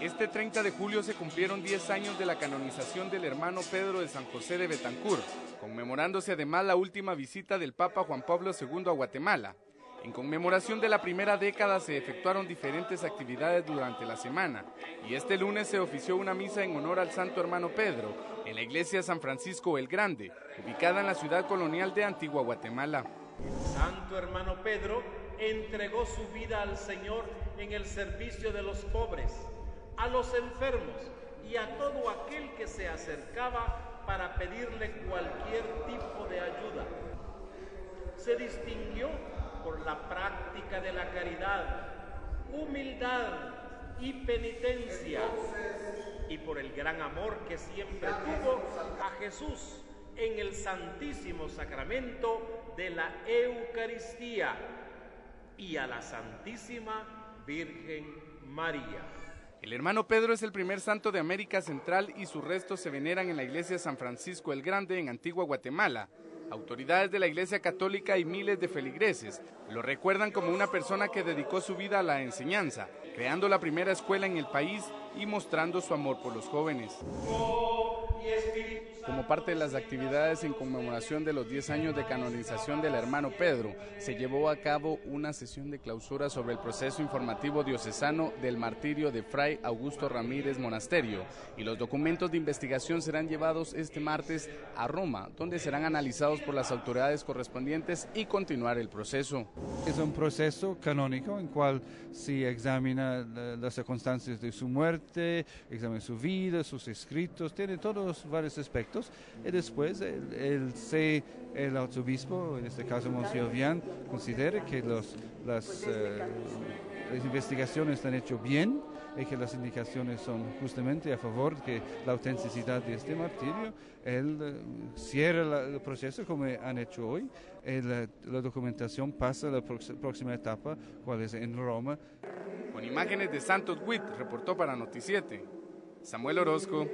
Este 30 de julio se cumplieron 10 años de la canonización del hermano Pedro de San José de Betancourt, conmemorándose además la última visita del Papa Juan Pablo II a Guatemala. En conmemoración de la primera década se efectuaron diferentes actividades durante la semana y este lunes se ofició una misa en honor al santo hermano Pedro en la Iglesia San Francisco El Grande, ubicada en la ciudad colonial de Antigua Guatemala. El santo hermano Pedro entregó su vida al Señor en el servicio de los pobres, a los enfermos y a todo aquel que se acercaba para pedirle cualquier tipo de ayuda. Se distinguió por la práctica de la caridad, humildad y penitencia, y por el gran amor que siempre tuvo a Jesús en el Santísimo Sacramento de la Eucaristía y a la Santísima Virgen María. El hermano Pedro es el primer santo de América Central y sus restos se veneran en la Iglesia San Francisco el Grande en Antigua Guatemala. Autoridades de la Iglesia Católica y miles de feligreses lo recuerdan como una persona que dedicó su vida a la enseñanza, creando la primera escuela en el país y mostrando su amor por los jóvenes. Como parte de las actividades en conmemoración de los 10 años de canonización del hermano Pedro, se llevó a cabo una sesión de clausura sobre el proceso informativo diocesano del martirio de Fray Augusto Ramírez Monasterio, y los documentos de investigación serán llevados este martes a Roma, donde serán analizados por las autoridades correspondientes y continuar el proceso. Es un proceso canónico en cual se examina las circunstancias de su muerte, examina su vida, sus escritos, tiene todo varios aspectos, y después el arzobispo, en este caso Monseñor Vian, considera que las investigaciones se han hecho bien y que las indicaciones son justamente a favor de la autenticidad de este martirio. Él cierra el proceso como han hecho hoy, y la documentación pasa a la próxima etapa, cual es en Roma. Con imágenes de Santos Witt, reportó para Noticiete, Samuel Orozco.